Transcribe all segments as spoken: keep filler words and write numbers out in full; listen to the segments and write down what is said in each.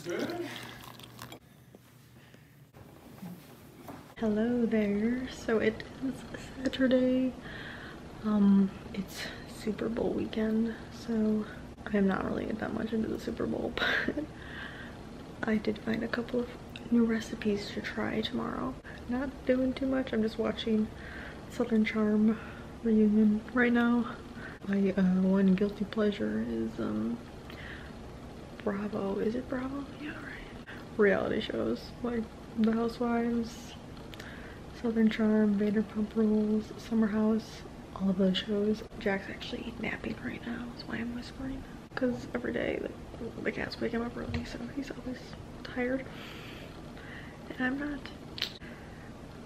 good. Hello there. So it is Saturday. Um, it's Super Bowl weekend, so I'm not really that much into the Super Bowl, but I did find a couple of new recipes to try tomorrow. Not doing too much. I'm just watching Southern Charm reunion right now. My uh, one guilty pleasure is um, Bravo. Is it Bravo? Yeah, right. Reality shows like The Housewives, Southern Charm, Vanderpump Rules, Summer House. All of those shows. Jack's actually napping right now, is why I'm whispering. Because every day the, the cats wake him up early, so he's always tired. And I'm not.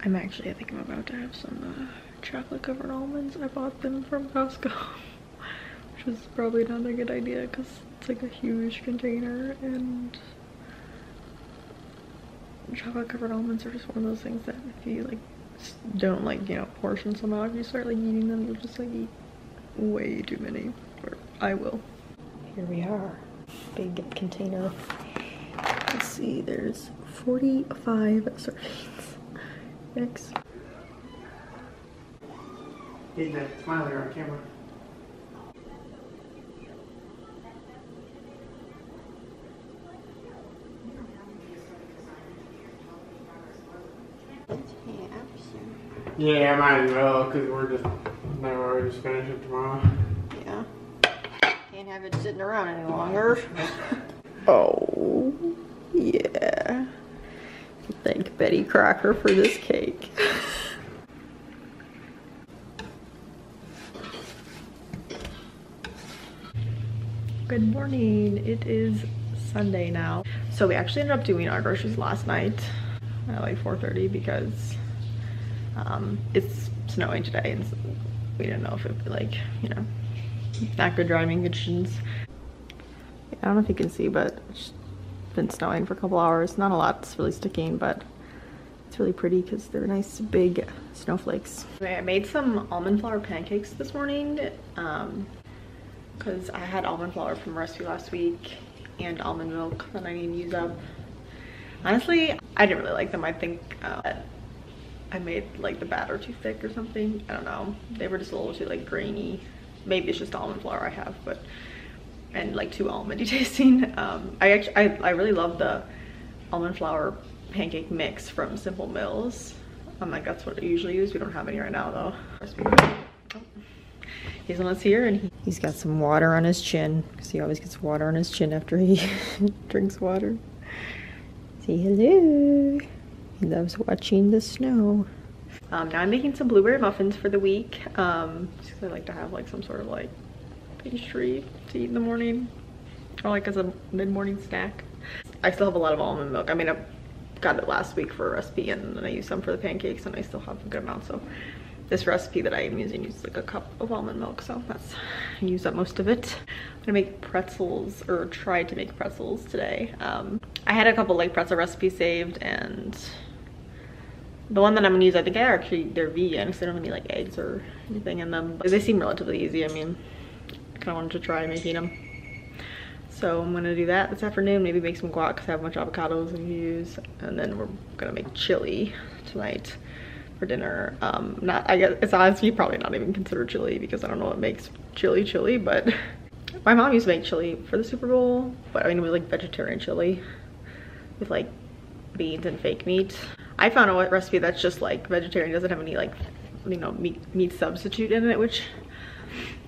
I'm actually, I think I'm about to have some uh, chocolate covered almonds. I bought them from Costco, which was probably not a good idea because it's like a huge container, and chocolate covered almonds are just one of those things that if you like don't like, you know, portion them out, if you start like eating them, you'll just like eat way too many, or I will. Here we are, big container. Let's see, there's forty-five servings. Next. Hey, that smile here on camera. Yeah, I might as well, because we're just, no, we're just finishing it tomorrow. Yeah. Can't have it sitting around any longer. Oh, yeah. Thank Betty Crocker for this cake. Good morning. It is Sunday now. So we actually ended up doing our groceries last night at like four thirty because Um, it's snowing today, and so we didn't know if it'd be like, you know, not good driving conditions. Yeah, I don't know if you can see, but it's been snowing for a couple hours. Not a lot, it's really sticking, but it's really pretty because they're nice big snowflakes. I made some almond flour pancakes this morning um, because I had almond flour from a recipe last week and almond milk that I need to use up. Honestly, I didn't really like them. I think uh, I made like the batter too thick or something. I don't know. They were just a little too like grainy. Maybe it's just almond flour I have, but and like too almondy tasting. Um, I actually I, I really love the almond flour pancake mix from Simple Mills. I'm like, that's what I usually use. We don't have any right now though. Hazelnut's here, and he, he's got some water on his chin because he always gets water on his chin after he drinks water. Say hello. He loves watching the snow. Um, now I'm making some blueberry muffins for the week. Um, just cause I like to have like some sort of like pastry to eat in the morning, or like as a mid-morning snack. I still have a lot of almond milk. I mean, I got it last week for a recipe, and then I used some for the pancakes, and I still have a good amount. So this recipe that I am using uses like a cup of almond milk, so that's, I use up most of it. I'm gonna make pretzels, or try to make pretzels today. Um, I had a couple like pretzel recipes saved, and the one that I'm gonna use, I think I actually, they're vegan, so they don't have any like eggs or anything in them. But they seem relatively easy. I mean, I kinda wanted to try making them. So I'm gonna do that this afternoon, maybe make some guac, cause I have a bunch of avocados I can use. And then we're gonna make chili tonight for dinner. Um, not, I guess, it's honestly probably not even considered chili because I don't know what makes chili chili, but my mom used to make chili for the Super Bowl, but I mean, we like vegetarian chili with like beans and fake meat. I found a recipe that's just like vegetarian, doesn't have any like, you know, meat, meat substitute in it, which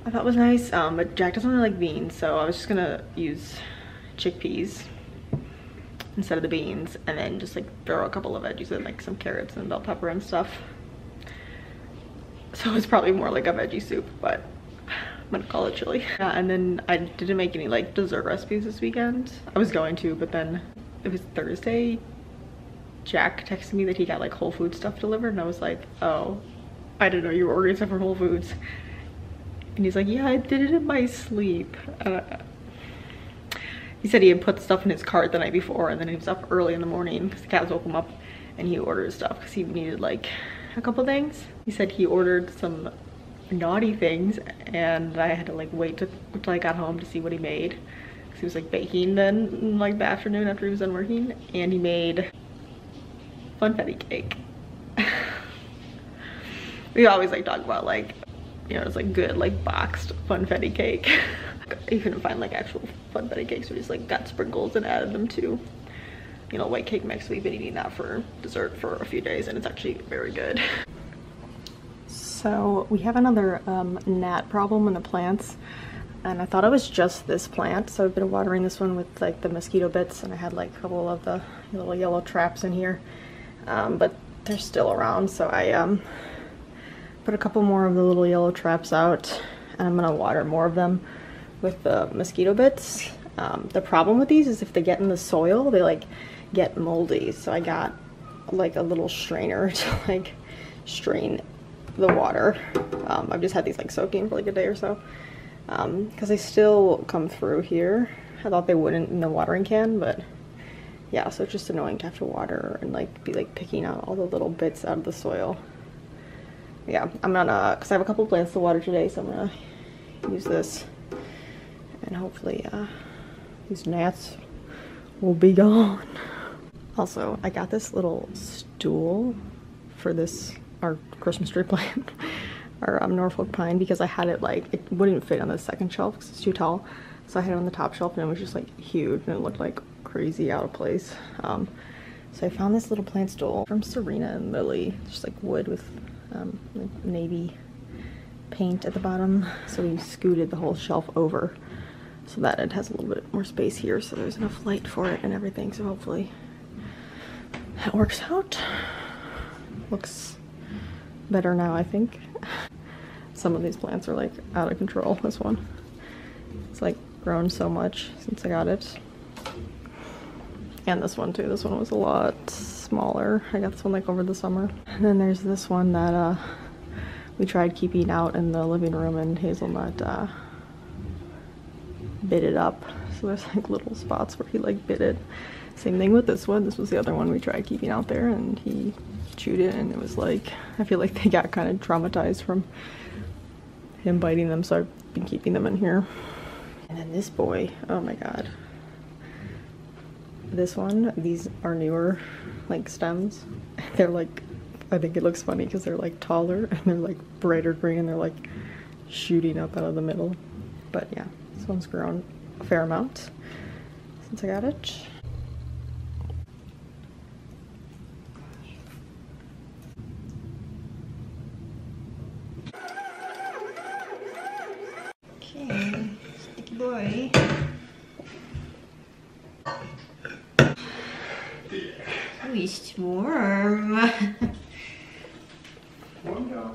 I thought was nice. Um, but Jack doesn't really like beans, so I was just gonna use chickpeas instead of the beans, and then just like throw a couple of veggies in, like some carrots and bell pepper and stuff. So it's probably more like a veggie soup, but I'm gonna call it chili. Uh, and then I didn't make any like dessert recipes this weekend. I was going to, but then it was Thursday. Jack texted me that he got like Whole Foods stuff delivered, and I was like, oh, I didn't know you were ordering stuff from Whole Foods. And he's like, yeah, I did it in my sleep. Uh, He said he had put stuff in his cart the night before, and then he was up early in the morning because the cats woke him up, and he ordered stuff because he needed like a couple things. He said he ordered some naughty things, and I had to like wait to, till I got home to see what he made. He was like baking then in like the afternoon after he was done working, and he made Funfetti cake. We always like talk about like, you know, it's like good like boxed Funfetti cake. He couldn't find like actual Funfetti cake, so he just like got sprinkles and added them to, you know, white cake mix. We've been eating that for dessert for a few days and it's actually very good. So we have another um, gnat problem in the plants, and I thought it was just this plant, so I've been watering this one with like the mosquito bits, and I had like a couple of the little yellow traps in here, um, but they're still around, so I um, put a couple more of the little yellow traps out, and I'm gonna water more of them with the mosquito bits. Um, the problem with these is if they get in the soil, they like get moldy, so I got like a little strainer to like strain the water. um, I've just had these like soaking for like a day or so, um, because they still come through here. I thought they wouldn't in the watering can, but yeah, so it's just annoying to have to water and like be like picking out all the little bits out of the soil. Yeah, I'm gonna, because I have a couple plants to water today, so I'm gonna use this and hopefully uh, these gnats will be gone. Also, I got this little stool for this, our Christmas tree plant, our um, Norfolk pine, because I had it like, it wouldn't fit on the second shelf because it's too tall. So I had it on the top shelf and it was just like huge and it looked like crazy out of place. Um, so I found this little plant stool from Serena and Lily's, just like wood with um, like navy paint at the bottom. So we scooted the whole shelf over so that it has a little bit more space here, so there's enough light for it and everything. So hopefully that works out. Looks better now, I think. Some of these plants are like out of control. This one, it's like grown so much since I got it. And this one too. This one was a lot smaller. I got this one like over the summer. And then there's this one that uh, we tried keeping out in the living room, and Hazelnut uh, bit it up. So there's like little spots where he like bit it. Same thing with this one. This was the other one we tried keeping out there, and he chewed it, and it was like, I feel like they got kind of traumatized from him biting them, so I've been keeping them in here. And then this boy, oh my god. This one, these are newer like stems. They're like, I think it looks funny because they're like taller and they're like brighter green and they're like shooting up out of the middle. But yeah, this one's grown a fair amount since I got it. It's warm. Warm now.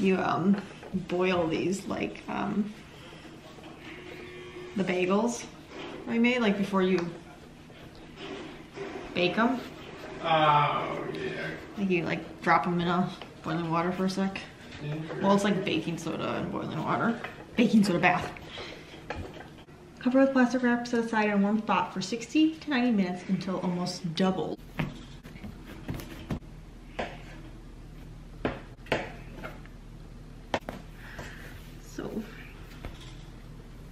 You um boil these like um the bagels I made like before you bake them. Oh yeah. Like you like drop them in a boiling water for a sec. Well, it's like baking soda and boiling water. Baking soda bath. Cover with plastic wrap, set aside in a warm spot for sixty to ninety minutes until almost doubled. So,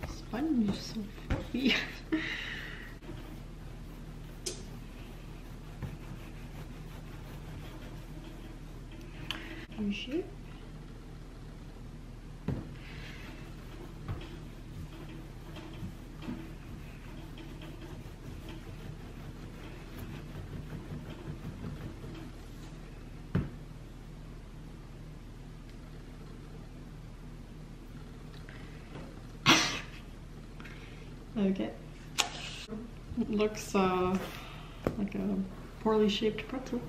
sponge is so fluffy. You should. Okay. It looks uh, like a poorly shaped pretzel.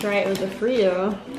Try it with a Frito.